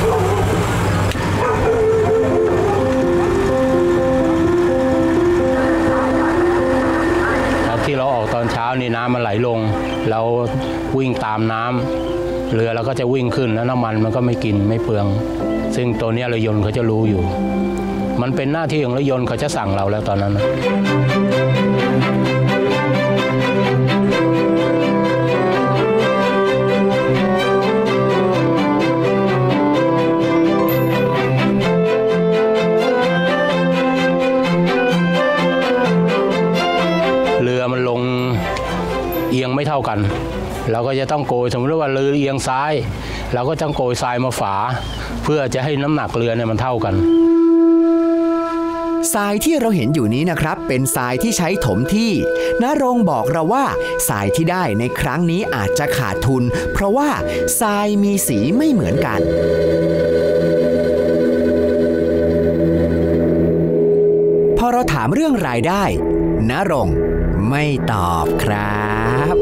อกตอนเช้านี่น้ำมันไหลลงเราวิ่งตามน้ำเรือเราก็จะวิ่งขึ้นแล้วน้ำมันมันก็ไม่กินไม่เปลืองซึ่งตัวนี้เรือยนต์เขาจะรู้อยู่มันเป็นหน้าที่ของเรือยนต์เขาจะสั่งเราแล้วตอนนั้นเท่ากันเราก็จะต้องโกยสมมติว่าเรือเอียงซ้ายเราก็ต้องโกยทรายมาฝาเพื่อจะให้น้ำหนักเรือเนี่ยมันเท่ากันทรายที่เราเห็นอยู่นี้นะครับเป็นทรายที่ใช้ถมที่ณรงค์บอกเราว่าทรายที่ได้ในครั้งนี้อาจจะขาดทุนเพราะว่าทรายมีสีไม่เหมือนกันพอเราถามเรื่องรายได้ณรงค์ไม่ตอบครับ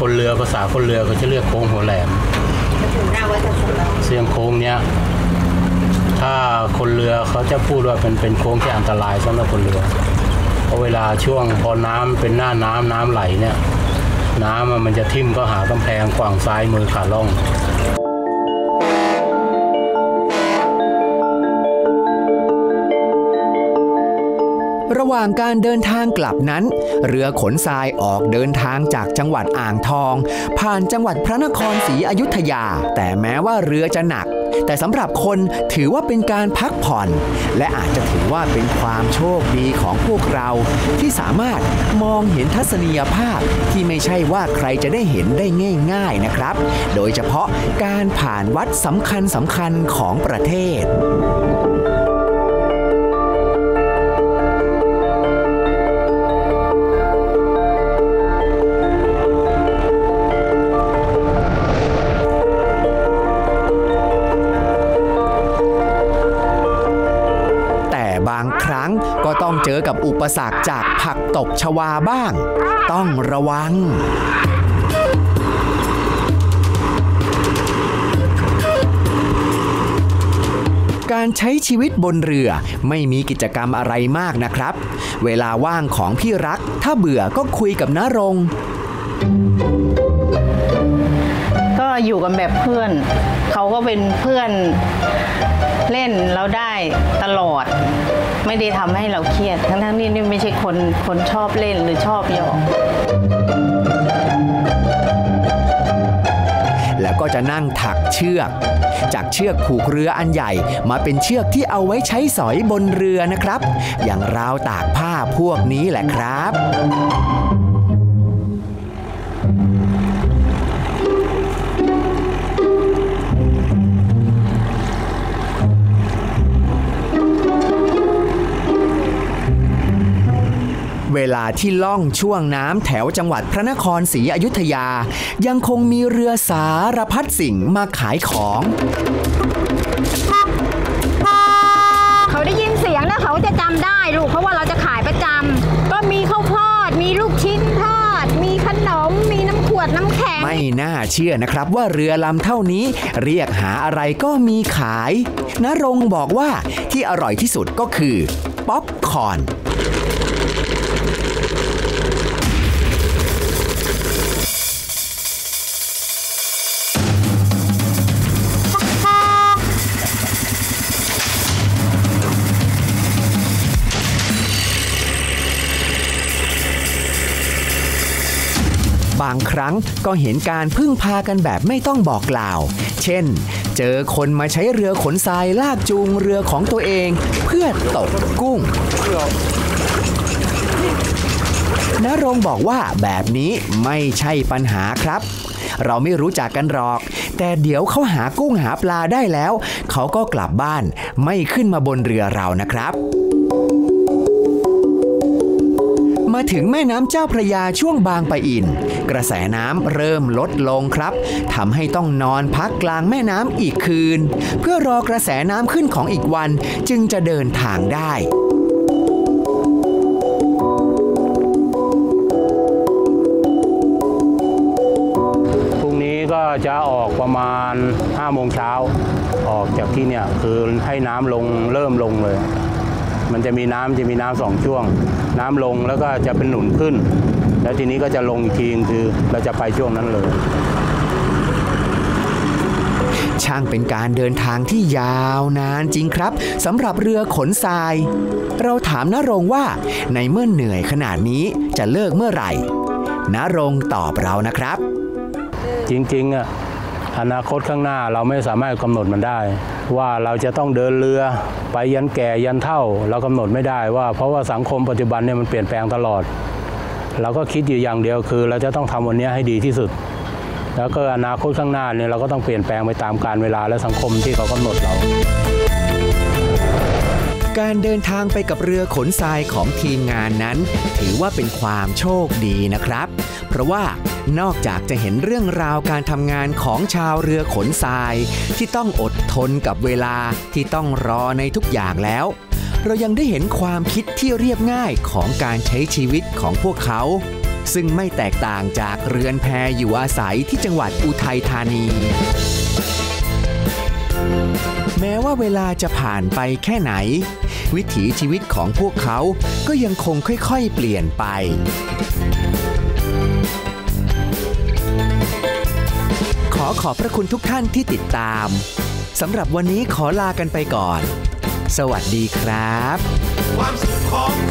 คนเรือภาษาคนเรือเขาจะเรียกโค้งหัวแหลมเสียงโค้งเนี้ยถ้าคนเรือเขาจะพูดว่าเป็นเป็นโค้งที่อันตรายสำหรับคนเรือเพราะเวลาช่วงพอน้ำเป็นหน้าน้ำน้ำไหลเนี่ยน้ำมันจะทิ่มก็หากำแพงขวางซ้ายมือขาล่องระหว่างการเดินทางกลับนั้นเรือขนทรายออกเดินทางจากจังหวัดอ่างทองผ่านจังหวัดพระนครศรีอยุธยาแต่แม้ว่าเรือจะหนักแต่สำหรับคนถือว่าเป็นการพักผ่อนและอาจจะถือว่าเป็นความโชคดีของพวกเราที่สามารถมองเห็นทัศนียภาพที่ไม่ใช่ว่าใครจะได้เห็นได้ง่ายๆนะครับโดยเฉพาะการผ่านวัดสำคัญสำคัญของประเทศก็ต้องเจอกับอุปสรรคจากผักตบชวาบ้างต้องระวัง การใช้ชีวิตบนเรือไม่มีกิจกรรมอะไรมากนะครับเวลาว่างของพี่รักถ้าเบื่อก็คุยกับณรงค์ก็อยู่กันแบบเพื่อนเขาก็เป็นเพื่อนเล่นเราได้ตลอดไม่ได้ทำให้เราเครียดทั้งๆที่นี่ไม่ใช่คนคนชอบเล่นหรือชอบหยอกแล้วก็จะนั่งถักเชือกจากเชือกผูกเรืออันใหญ่มาเป็นเชือกที่เอาไว้ใช้สอยบนเรือนะครับอย่างราวตากผ้าพวกนี้แหละครับเวลาที่ล่องช่วงน้ำแถวจังหวัดพระนครศรีอยุธยายังคงมีเรือสารพัดสิ่งมาขายของเขาได้ยินเสียงแล้วเขาจะจำได้ลูกเพราะว่าเราจะขายประจำก็มีข้าวทอดมีลูกชิ้นทอดมีขนมมีน้ำขวดน้ำแข็งไม่น่าเชื่อนะครับว่าเรือลำเท่านี้เรียกหาอะไรก็มีขายณรงค์บอกว่าที่อร่อยที่สุดก็คือป๊อปคอร์นบางครั้งก็เห็นการพึ่งพากันแบบไม่ต้องบอกกล่าวเช่นเจอคนมาใช้เรือขนทรายลากจูงเรือของตัวเองเพื่อตกกุ้งณรงค์บอกว่าแบบนี้ไม่ใช่ปัญหาครับเราไม่รู้จักกันหรอกแต่เดี๋ยวเขาหากุ้งหาปลาได้แล้วเขาก็กลับบ้านไม่ขึ้นมาบนเรือเรานะครับมาถึงแม่น้ำเจ้าพระยาช่วงบางปะอินกระแสน้ำเริ่มลดลงครับทำให้ต้องนอนพักกลางแม่น้ำอีกคืนเพื่อรอกระแสน้ำขึ้นของอีกวันจึงจะเดินทางได้พรุ่งนี้ก็จะออกประมาณห้าโมงเช้าออกจากที่เนี่ยคือให้น้ำลงเริ่มลงเลยมันจะมีน้ำจะมีน้ำสองช่วงน้ำลงแล้วก็จะเป็นหนุนขึ้นแล้วทีนี้ก็จะลงทีคือเราจะไปช่วงนั้นเลยช่างเป็นการเดินทางที่ยาวนานจริงครับสำหรับเรือขนทรายเราถามณรงค์ว่าในเมื่อเหนื่อยขนาดนี้จะเลิกเมื่อไหร่ณรงค์ตอบเรานะครับจริงๆอ่ะอนาคตข้างหน้าเราไม่สามารถกำหนดมันได้ว่าเราจะต้องเดินเรือไปยันแก่ยันเฒ่าเรากำหนดไม่ได้ว่าเพราะว่าสังคมปัจจุบันเนี่ยมันเปลี่ยนแปลงตลอดเราก็คิดอยู่อย่างเดียวคือเราจะต้องทำวันนี้ให้ดีที่สุดแล้วก็อนาคตข้างหน้าเนี่ยเราก็ต้องเปลี่ยนแปลงไปตามกาลเวลาและสังคมที่เขากำหนดเราการเดินทางไปกับเรือขนทรายของทีมงานนั้นถือว่าเป็นความโชคดีนะครับเพราะว่านอกจากจะเห็นเรื่องราวการทำงานของชาวเรือขนทรายที่ต้องอดทนกับเวลาที่ต้องรอในทุกอย่างแล้วเรายังได้เห็นความคิดที่เรียบง่ายของการใช้ชีวิตของพวกเขาซึ่งไม่แตกต่างจากเรือนแพอยู่อาศัยที่จังหวัดอุทัยธานีแม้ว่าเวลาจะผ่านไปแค่ไหนวิถีชีวิตของพวกเขาก็ยังคงค่อยๆเปลี่ยนไปขอขอบพระคุณทุกท่านที่ติดตามสำหรับวันนี้ขอลากันไปก่อนสวัสดีครับ